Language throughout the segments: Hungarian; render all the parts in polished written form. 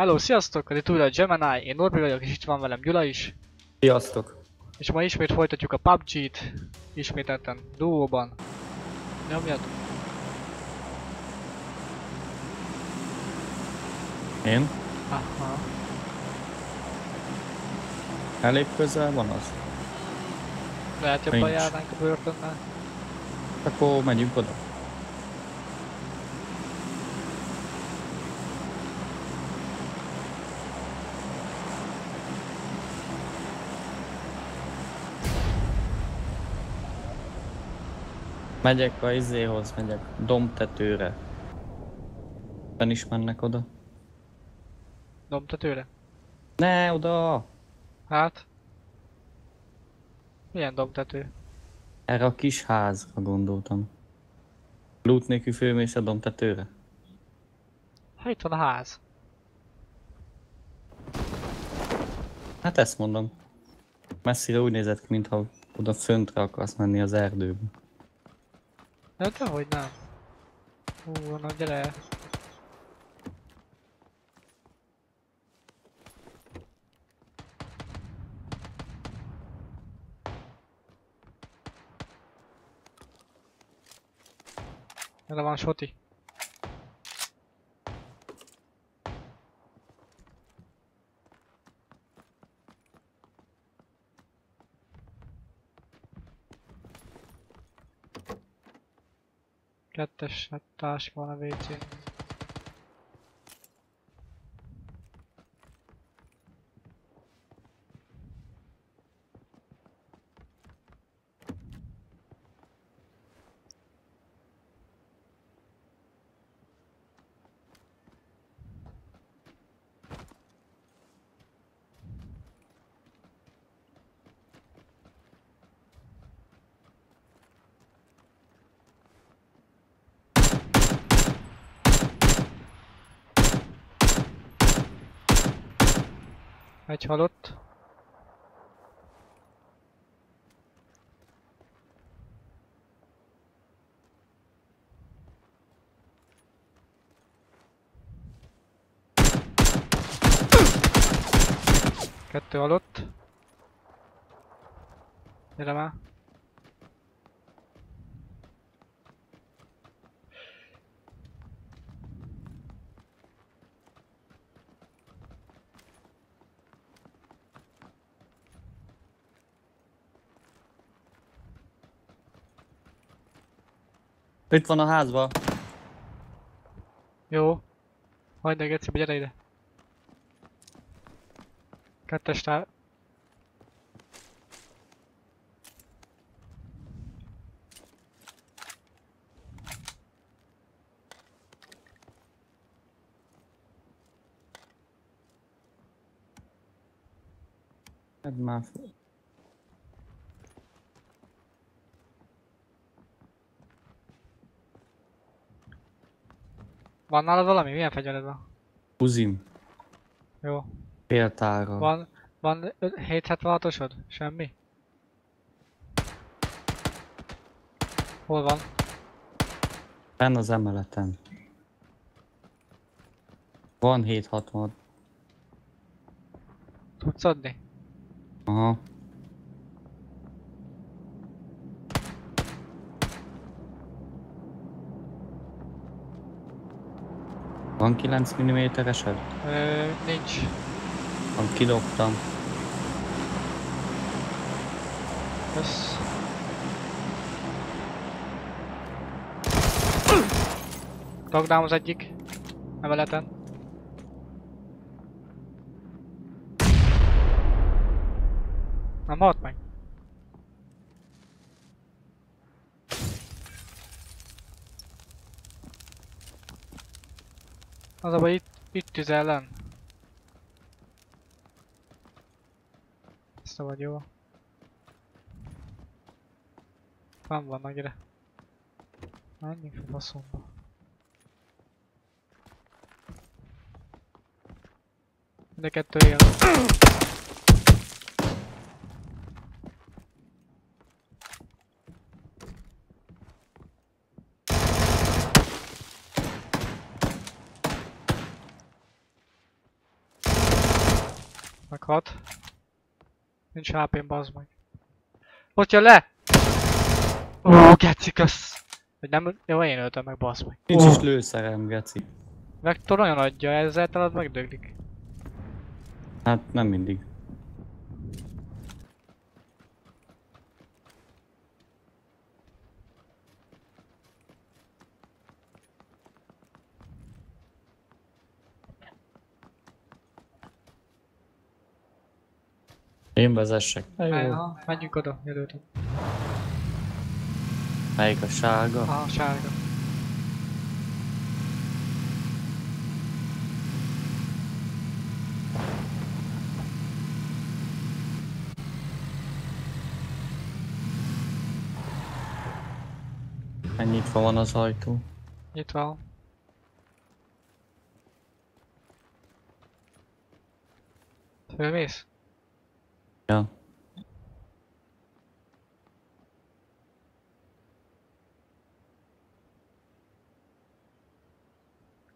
Hello, sziasztok! Ez itt újra a Gemini, én Norby vagyok, és itt van velem Gyula is. Sziasztok! És ma ismét folytatjuk a PUBG-t, ismételten duóban. Nyomjatok! Én? Aha. Elég közel van az? Lehet jobban járnánk a börtönben. Akkor menjünk oda. Megyek a izéhoz, megyek dombtetőre. Ben is mennek oda. Dombtetőre? Ne, oda! Hát? Milyen dombtető? Erre a kis házra gondoltam. Loot nélkül fölmész a dombtetőre? Hát itt van a ház. Hát ezt mondom. Messzire úgy nézett ki, mintha oda föntre akarsz menni az erdőbe. De dehogy nem. Hú, na gyere! Erre van soti. Kettes, hát táska van a WC-n. Egy halott. Kettő halott. Gyere már. Itt van a házba. Jó. Hagyd ne gecibe, gyere ide. Kettes tár... Edd már fel. Van nálad valami? Milyen fegyvered van? Uzim. Jó. Péltára. Van 776-osod? Semmi? Hol van? Fenn az emeleten. Van 760. Tudsz adni? Aha. Van 9 mm-esed? Nincs. Van, kidobtam. Kösz. Tagdám az egyik emeleten. Nem halt meg. Az a baj, itt tűz ellen. Ezt vagy jó. Fán vannak, gyere. Menjünk a faszomba. Mind a kettő él. meg 6. Nincs HP-n, bazd meg. Ott jön le! Ó, geci, kösz! Hogy nem, jó, én öltem meg, bazd meg. Nincs is lőszerem, geci. Vektor nagyon adja, ezzel talán megdöglik. Hát nem mindig. Én vezessek. Jó, menjünk oda, jelöltünk. Melyik a sárga? A sárga. Nyitva van az ajtó. Nyitva. Fölmész? Ja.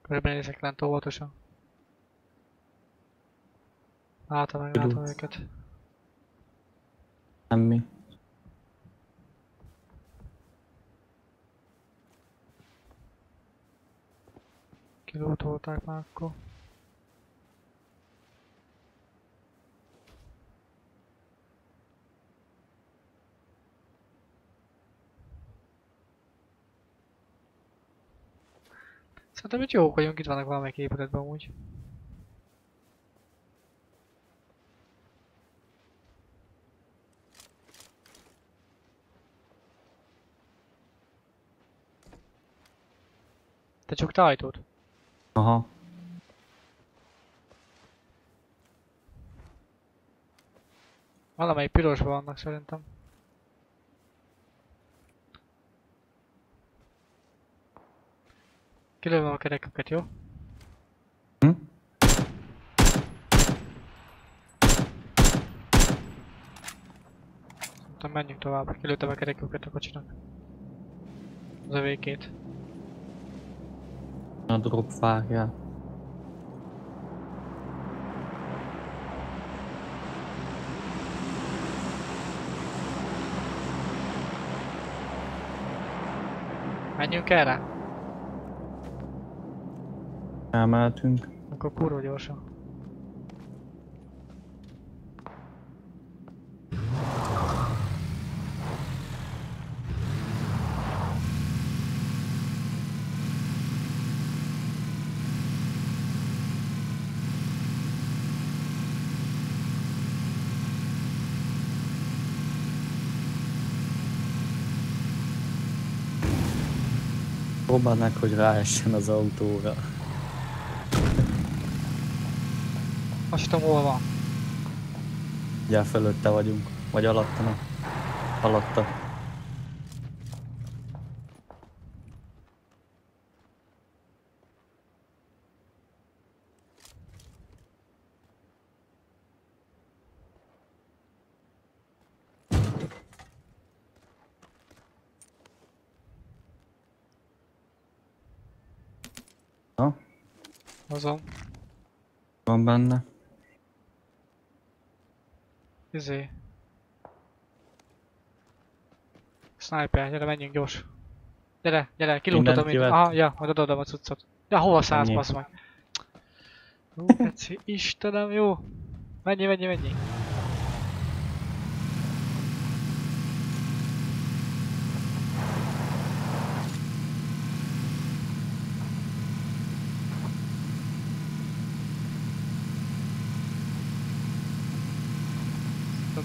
Körülbelül nézek lent óvatosan. Látom őket. Semmi. Kilótolták már akkor. Szerintem itt jók vagyunk, itt vannak valamelyik épületben amúgy. Te csak te ajtót? Aha. Valamelyik pirosban vannak szerintem. Kilövöm a kereküket, jó? Hm? Szerintem menjünk tovább, kilőttem a kereküket a kocsinak. Az övékét. A drop várjál. Menjünk erre? Elmehetünk. Akkor kurva gyorsan. Próbálnák, hogy ráessen az autóra. Azt tudom, hol van. Ugye fölötte vagyunk, vagy alatta, nem? Alatta. Azon. Van benne. Izé. Sniper, gyere, menjünk gyors. Gyere, gyere, kilúgtatom én. Aha, ja, majd odaadom a cuccot. Ja, hova szállsz, basz meg. Hú, keci, Istenem, jó. Menjél, menjél, menjél.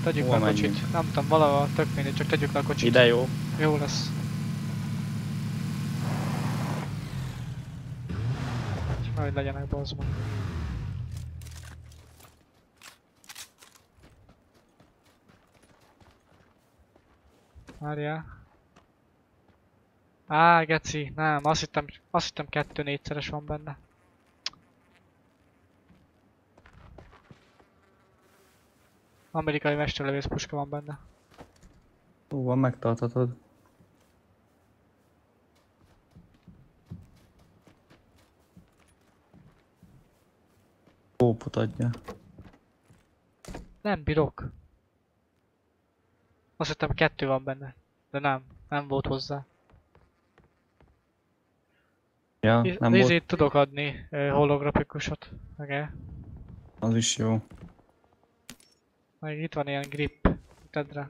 Tegyük le a kocsit. Nem tudom, valahol tök mindegy, csak tegyük le a kocsit. Ide jó. Jó lesz. És majd legyenek bazban. Várjál. Á, geci, nem, azt hittem 2-4-szeres van benne. Amerikai mesterlövész puska van benne. Ó, van, megtarthatod. Kópot adja. Nem bírok. Azt hittem 2 van benne, de nem volt hozzá. Ja, nem nézd, volt. Tudok adni holografikusot, okay. Az is jó. Még itt van ilyen grip, tedd rá.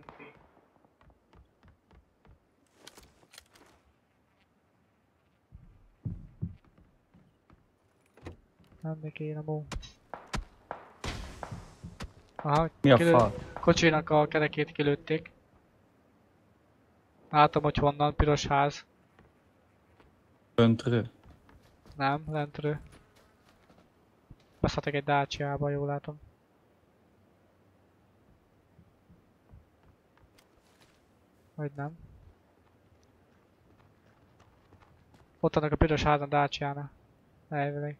Nem, még én a mó. Aha, mi a fal? Kocsinak a kerekét kilőtték. Látom, hogy honnan, piros ház. Öntről? Nem, lentről. Beszhatok egy Dacia-ba, jól látom. Vagy nem. Ott annak a piros házan Dacia-nál. Elvileg.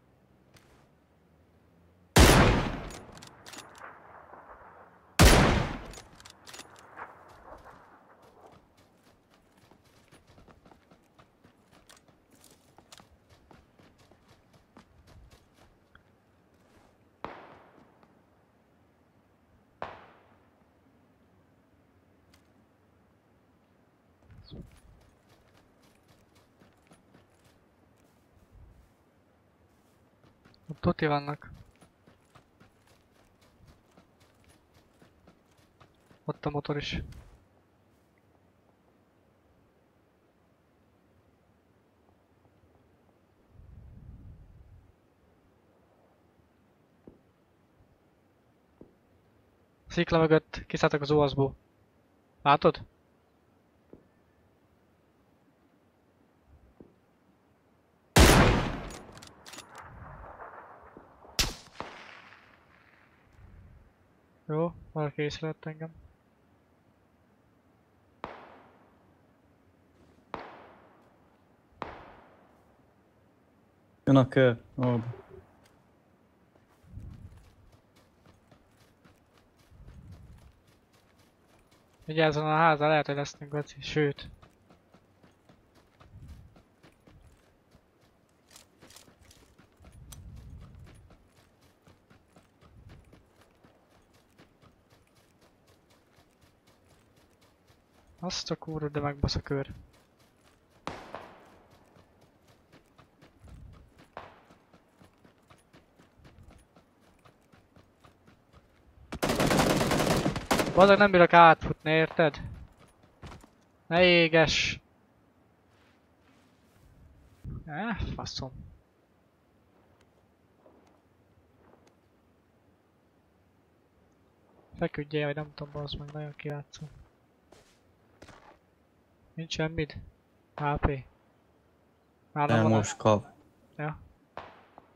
Tuti vannak. Ott a motor is. Szikla mögött kiszálltak az óaszból. Látod? Jó, valaki észrevett engem. Jön a kör, Norby. Vigyázzon a házra, lehet, hogy lesznek Gaci, sőt. Azt a kurva, de megbasz a kör. Bazag, nem bírok átfutni, érted? Ne éges! Faszom. Feküdjél, vagy nem tudom, bazd meg, nagyon kijátszom. Nincs semmit? HP. Nálam van most kap. Ja.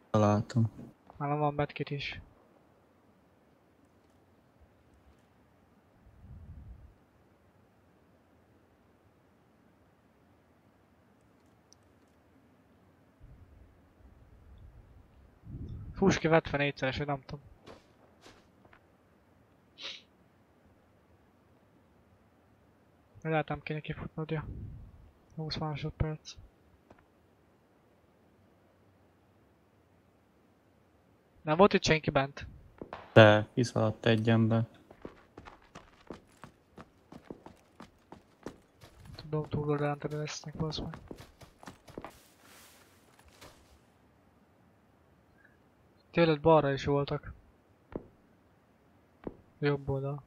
Találtam. Nálam van medkit is. Fúss ki 74-szeres, hogy nem tudom. Lehet nem kéne kifutnodja. 20 másodperc. Nem volt itt senki bent? De, kiszaladt egy ember. Tudom, túloldalántere lesznek, baszd meg. Tőled balra is voltak. Jobb oldal.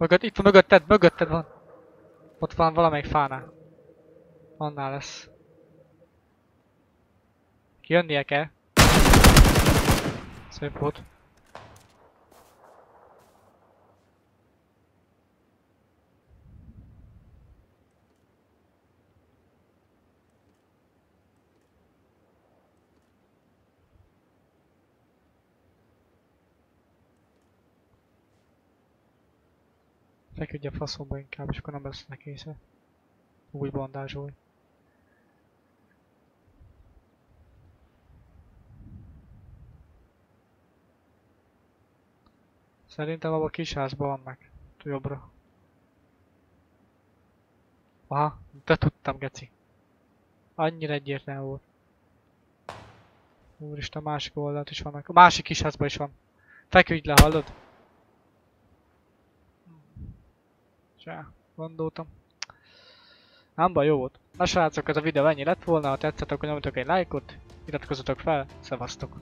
Mögött, itt van mögötted, mögötted van. Ott van valamelyik fánál. Annál lesz. Kijönnie kell. Szép volt. Feküdj a faszomba inkább, és akkor nem lesznek észre. Új bandázsolj. Szerintem abban a kis házban vannak. Jobbra. Aha, de tudtam, geci. Annyira egyértelmű volt. Úristen, a másik oldalt is vannak. A másik kis házban is van. Feküdj le, hallod? Csá, gondoltam. Nem baj, jó volt. Na srácok, ez a videó ennyi lett volna, ha tetszett, akkor nyomjatok egy lájkot, iratkozzatok fel, szevasztok!